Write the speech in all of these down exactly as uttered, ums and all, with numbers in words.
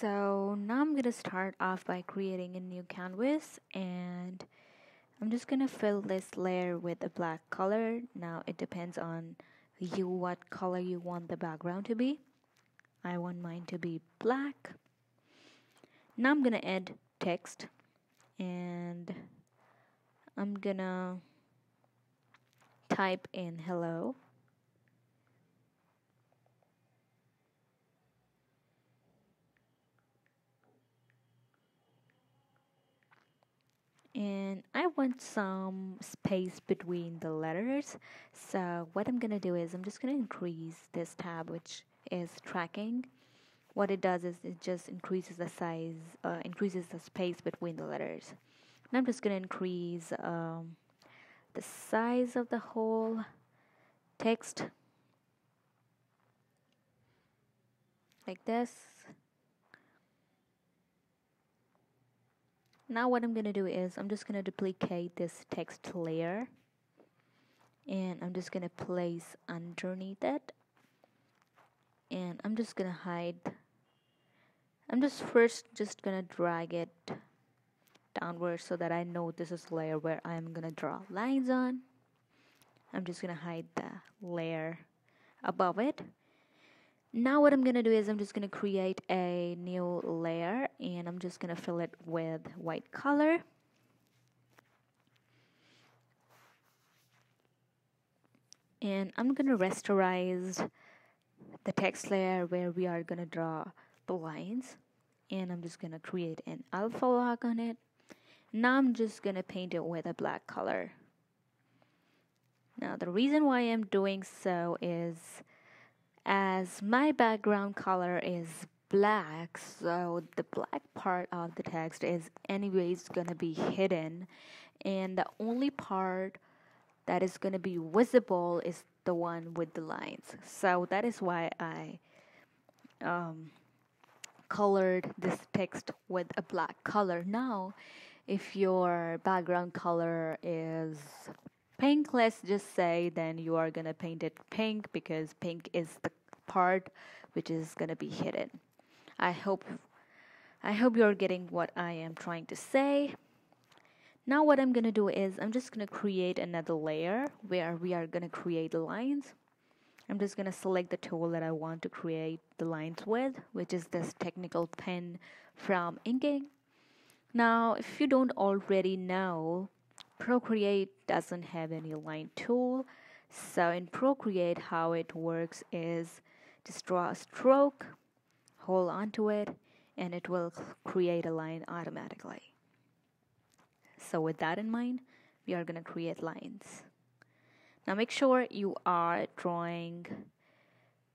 So now I'm gonna start off by creating a new canvas, and I'm just gonna fill this layer with a black color. Now it depends on you what color you want the background to be. I want mine to be black. Now I'm gonna add text, and I'm gonna type in hello. And I want some space between the letters, so what I'm gonna do is I'm just gonna increase this tab, which is tracking. What it does is it just increases the size, uh, increases the space between the letters. And I'm just gonna increase um, the size of the whole text like this. Now what I'm gonna do is I'm just gonna duplicate this text layer, and I'm just gonna place underneath it, and I'm just gonna hide. I'm just first just gonna drag it downwards so that I know this is the layer where I'm gonna draw lines on. I'm just gonna hide the layer above it. Now what I'm gonna do is I'm just gonna create a new layer, and I'm just gonna fill it with white color. And I'm gonna rasterize the text layer where we are gonna draw the lines, and I'm just gonna create an alpha lock on it. Now I'm just gonna paint it with a black color. Now the reason why I'm doing so is as my background color is black, so the black part of the text is anyways gonna be hidden, and the only part that is gonna be visible is the one with the lines. So that is why I um, colored this text with a black color. Now if your background color is pink, let's just say, then you are gonna paint it pink, because pink is the part which is gonna be hidden. I hope I hope you're getting what I am trying to say. Now what I'm gonna do is I'm just gonna create another layer where we are gonna create lines. I'm just gonna select the tool that I want to create the lines with, which is this technical pen from Inking. Now if you don't already know, Procreate doesn't have any line tool, so in Procreate how it works is just draw a stroke, hold onto it, and it will create a line automatically. So with that in mind, we are going to create lines. Now make sure you are drawing,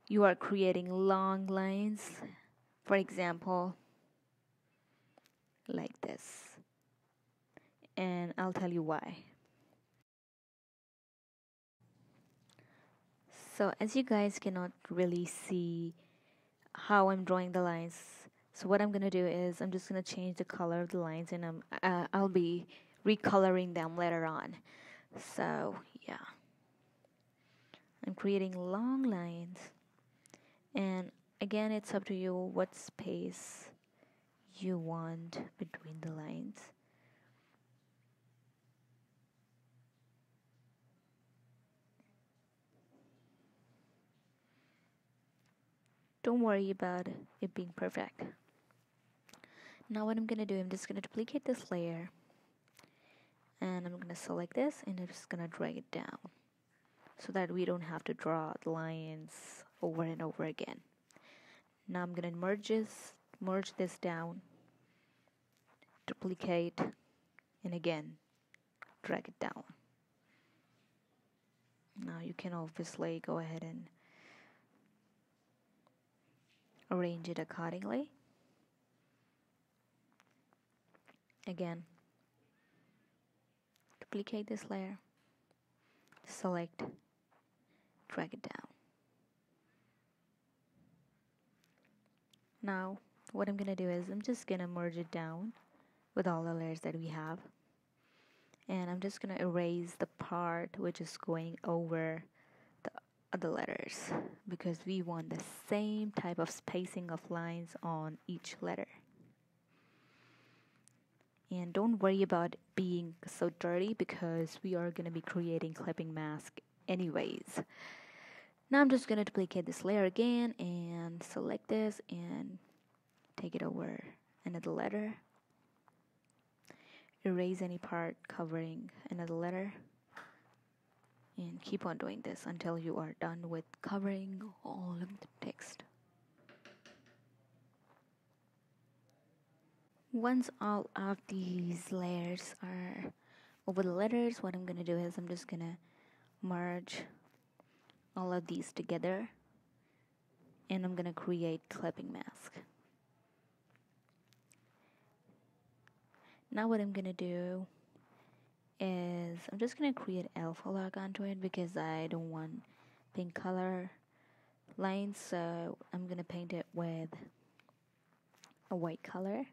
you are creating long lines, for example, like this. And I'll tell you why. So as you guys cannot really see how I'm drawing the lines, so what I'm gonna do is I'm just gonna change the color of the lines, and I'm, uh, I'll be recoloring them later on. So yeah, I'm creating long lines, and again it's up to you what space you want between the lines. Don't worry about it being perfect. Now what I'm gonna do, I'm just gonna duplicate this layer, and I'm gonna select this, and I'm just gonna drag it down so that we don't have to draw the lines over and over again. Now I'm gonna merge this, merge this down, duplicate, and again drag it down. Now you can obviously go ahead and arrange it accordingly. Again, duplicate this layer, select, drag it down. Now what I'm gonna do is I'm just gonna merge it down with all the layers that we have, and I'm just gonna erase the part which is going over the other letters because we want the same type of spacing of lines on each letter. And don't worry about being so dirty because we are going to be creating clipping mask anyways. Now I'm just going to duplicate this layer again and select this and take it over another letter. Erase any part covering another letter. And keep on doing this until you are done with covering all of the text. Once all of these layers are over the letters, what I'm going to do is I'm just going to merge all of these together and I'm going to create clipping mask. Now what I'm going to do is I'm just going to create alpha log onto it because I don't want pink color lines, so I'm going to paint it with a white color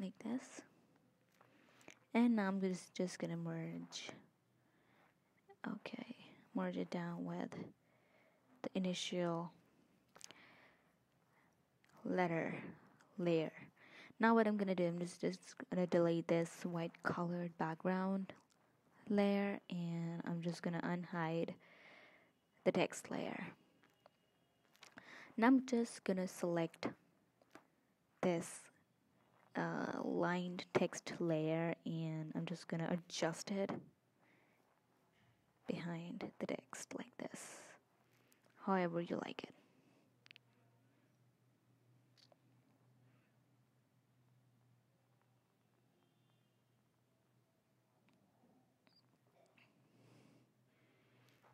like this. And now I'm just, just going to merge. Okay, merge it down with the initial letter layer. Now what I'm going to do, I'm just, just going to delete this white colored background layer and I'm just going to unhide the text layer. Now I'm just going to select this uh, lined text layer and I'm just going to adjust it behind the text like this, however you like it.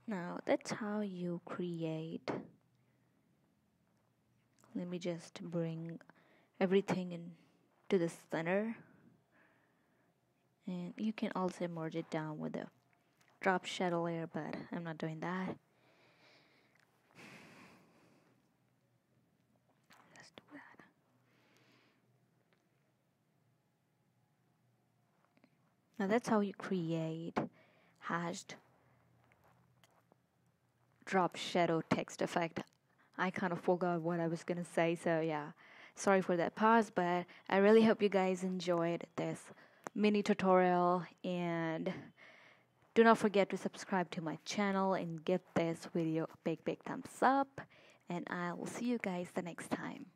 Now that's how you create. Let me just bring everything in to the center, and you can also merge it down with a drop shadow layer, but I'm not doing that. Let's do that. Now that's how you create hashed drop shadow text effect. I kind of forgot what I was gonna say, so yeah, sorry for that pause, but I really hope you guys enjoyed this mini tutorial, and do not forget to subscribe to my channel and give this video a big big thumbs up, and I'll see you guys the next time.